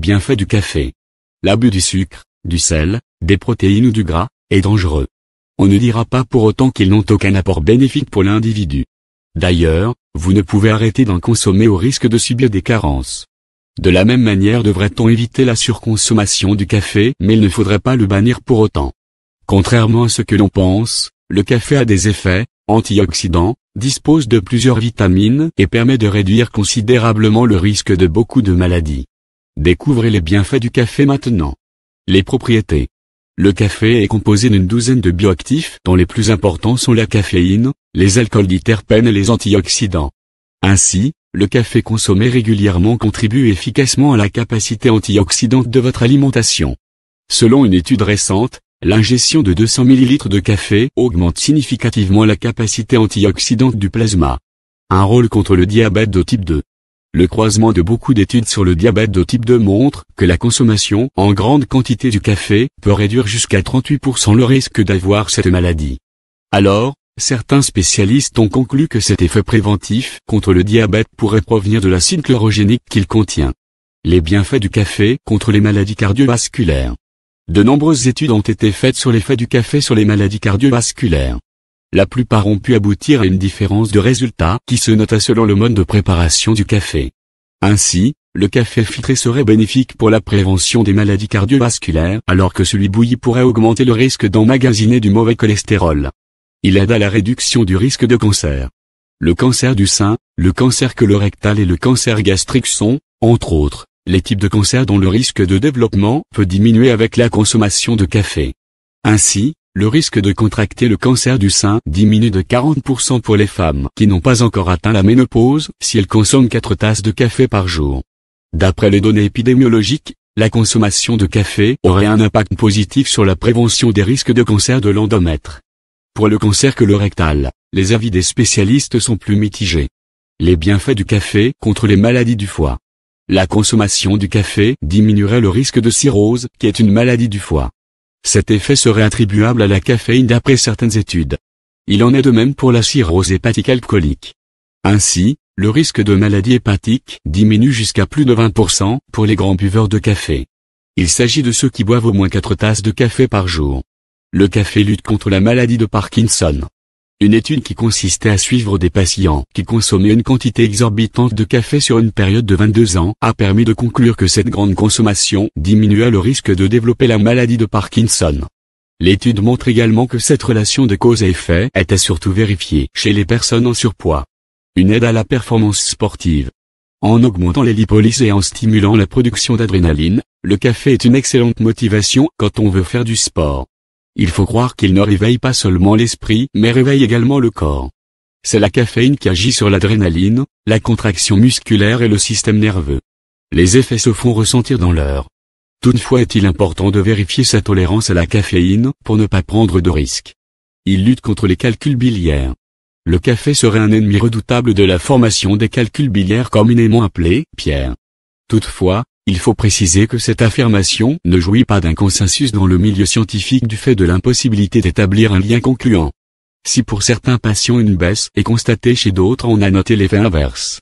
bienfaits du café. L'abus du sucre, du sel, des protéines ou du gras, est dangereux. On ne dira pas pour autant qu'ils n'ont aucun apport bénéfique pour l'individu. D'ailleurs, vous ne pouvez arrêter d'en consommer au risque de subir des carences. De la même manière devrait-on éviter la surconsommation du café, mais il ne faudrait pas le bannir pour autant. Contrairement à ce que l'on pense, le café a des effets antioxydants, dispose de plusieurs vitamines et permet de réduire considérablement le risque de beaucoup de maladies. Découvrez les bienfaits du café maintenant. Les propriétés. Le café est composé d'une douzaine de bioactifs dont les plus importants sont la caféine, les alcools dits terpènes et les antioxydants. Ainsi, le café consommé régulièrement contribue efficacement à la capacité antioxydante de votre alimentation. Selon une étude récente, l'ingestion de 200 ml de café augmente significativement la capacité antioxydante du plasma. Un rôle contre le diabète de type 2. Le croisement de beaucoup d'études sur le diabète de type 2 montre que la consommation en grande quantité du café peut réduire jusqu'à 38% le risque d'avoir cette maladie. Alors, certains spécialistes ont conclu que cet effet préventif contre le diabète pourrait provenir de l'acide chlorogénique qu'il contient. Les bienfaits du café contre les maladies cardiovasculaires. De nombreuses études ont été faites sur l'effet du café sur les maladies cardiovasculaires. La plupart ont pu aboutir à une différence de résultats qui se nota selon le mode de préparation du café. Ainsi, le café filtré serait bénéfique pour la prévention des maladies cardiovasculaires alors que celui bouilli pourrait augmenter le risque d'emmagasiner du mauvais cholestérol. Il aide à la réduction du risque de cancer. Le cancer du sein, le cancer colorectal et le cancer gastrique sont, entre autres, les types de cancers dont le risque de développement peut diminuer avec la consommation de café. Ainsi, le risque de contracter le cancer du sein diminue de 40% pour les femmes qui n'ont pas encore atteint la ménopause si elles consomment 4 tasses de café par jour. D'après les données épidémiologiques, la consommation de café aurait un impact positif sur la prévention des risques de cancer de l'endomètre. Pour le cancer colorectal, les avis des spécialistes sont plus mitigés. Les bienfaits du café contre les maladies du foie. La consommation du café diminuerait le risque de cirrhose, qui est une maladie du foie. Cet effet serait attribuable à la caféine d'après certaines études. Il en est de même pour la cirrhose hépatique alcoolique. Ainsi, le risque de maladie hépatique diminue jusqu'à plus de 20% pour les grands buveurs de café. Il s'agit de ceux qui boivent au moins 4 tasses de café par jour. Le café lutte contre la maladie de Parkinson. Une étude qui consistait à suivre des patients qui consommaient une quantité exorbitante de café sur une période de 22 ans a permis de conclure que cette grande consommation diminuait le risque de développer la maladie de Parkinson. L'étude montre également que cette relation de cause à effet était surtout vérifiée chez les personnes en surpoids. Une aide à la performance sportive. En augmentant les lipolyses et en stimulant la production d'adrénaline, le café est une excellente motivation quand on veut faire du sport. Il faut croire qu'il ne réveille pas seulement l'esprit, mais réveille également le corps. C'est la caféine qui agit sur l'adrénaline, la contraction musculaire et le système nerveux. Les effets se font ressentir dans l'heure. Toutefois, est-il important de vérifier sa tolérance à la caféine pour ne pas prendre de risques. Il lutte contre les calculs biliaires. Le café serait un ennemi redoutable de la formation des calculs biliaires communément appelés pierres. Toutefois, il faut préciser que cette affirmation ne jouit pas d'un consensus dans le milieu scientifique du fait de l'impossibilité d'établir un lien concluant. Si pour certains patients une baisse est constatée, chez d'autres on a noté l'effet inverse.